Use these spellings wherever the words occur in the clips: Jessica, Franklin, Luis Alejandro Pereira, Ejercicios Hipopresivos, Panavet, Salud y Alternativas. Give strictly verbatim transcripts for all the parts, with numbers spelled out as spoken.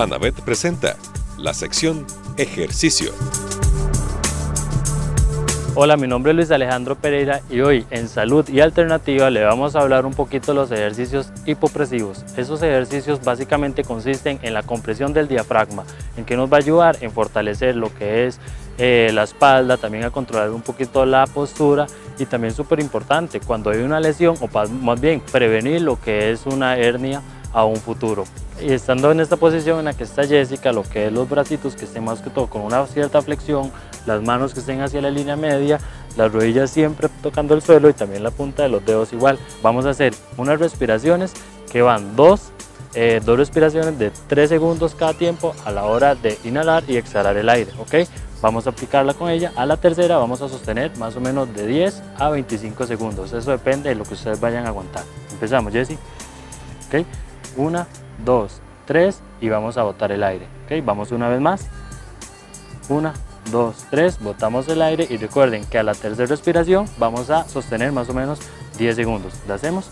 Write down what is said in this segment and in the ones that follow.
Panavet presenta la sección Ejercicio. Hola, mi nombre es Luis Alejandro Pereira y hoy en Salud y Alternativa le vamos a hablar un poquito de los ejercicios hipopresivos. Esos ejercicios básicamente consisten en la compresión del diafragma, en que nos va a ayudar en fortalecer lo que es eh, la espalda, también a controlar un poquito la postura y también súper importante cuando hay una lesión o más bien prevenir lo que es una hernia a un futuro. Y estando en esta posición en la que está Jessica, lo que es los bracitos que estén más que todo con una cierta flexión, las manos que estén hacia la línea media, las rodillas siempre tocando el suelo y también la punta de los dedos igual. Vamos a hacer unas respiraciones que van dos, eh, dos respiraciones de tres segundos cada tiempo a la hora de inhalar y exhalar el aire, ¿ok? Vamos a aplicarla con ella. A la tercera vamos a sostener más o menos de diez a veinticinco segundos. Eso depende de lo que ustedes vayan a aguantar. Empezamos, Jessie. ¿Ok? Una, dos, tres y vamos a botar el aire. ¿Ok? Vamos una vez más. Una, dos, tres, botamos el aire y recuerden que a la tercera respiración vamos a sostener más o menos diez segundos. ¿Lo hacemos?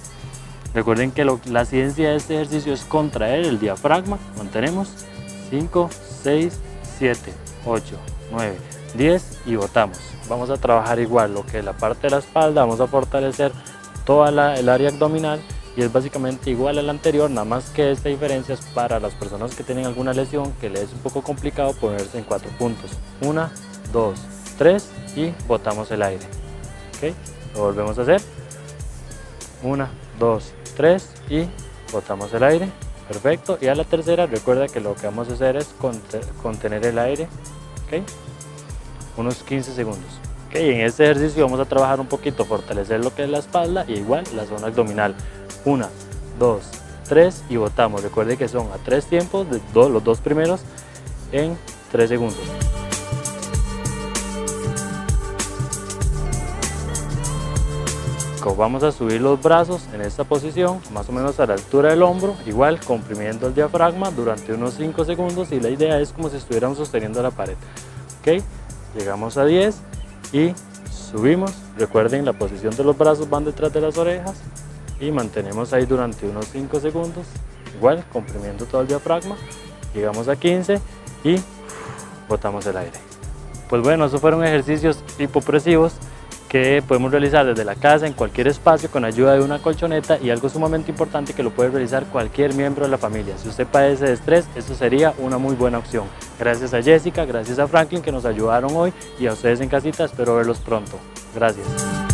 Recuerden que lo, la ciencia de este ejercicio es contraer el diafragma. Mantenemos cinco, seis, siete, ocho, nueve, diez y botamos. Vamos a trabajar igual lo que es la parte de la espalda, vamos a fortalecer toda la, el área abdominal. Y es básicamente igual al anterior, nada más que esta diferencia es para las personas que tienen alguna lesión que les es un poco complicado ponerse en cuatro puntos. Una, dos, tres y botamos el aire. ¿Ok? Lo volvemos a hacer. Una, dos, tres y botamos el aire. Perfecto. Y a la tercera recuerda que lo que vamos a hacer es contener el aire. ¿Ok? Unos quince segundos. ¿Ok? En este ejercicio vamos a trabajar un poquito, fortalecer lo que es la espalda y igual la zona abdominal. Una, dos, tres y botamos. Recuerden que son a tres tiempos, de dos, los dos primeros en tres segundos. Vamos a subir los brazos en esta posición, más o menos a la altura del hombro, igual comprimiendo el diafragma durante unos cinco segundos y la idea es como si estuvieran sosteniendo la pared. ¿Ok? Llegamos a diez y subimos. Recuerden, la posición de los brazos van detrás de las orejas. Y mantenemos ahí durante unos cinco segundos, igual comprimiendo todo el diafragma. Llegamos a quince y botamos el aire. Pues bueno, esos fueron ejercicios hipopresivos que podemos realizar desde la casa, en cualquier espacio, con ayuda de una colchoneta, y algo sumamente importante que lo puede realizar cualquier miembro de la familia. Si usted padece de estrés, eso sería una muy buena opción. Gracias a Jessica, gracias a Franklin que nos ayudaron hoy, y a ustedes en casita, espero verlos pronto. Gracias.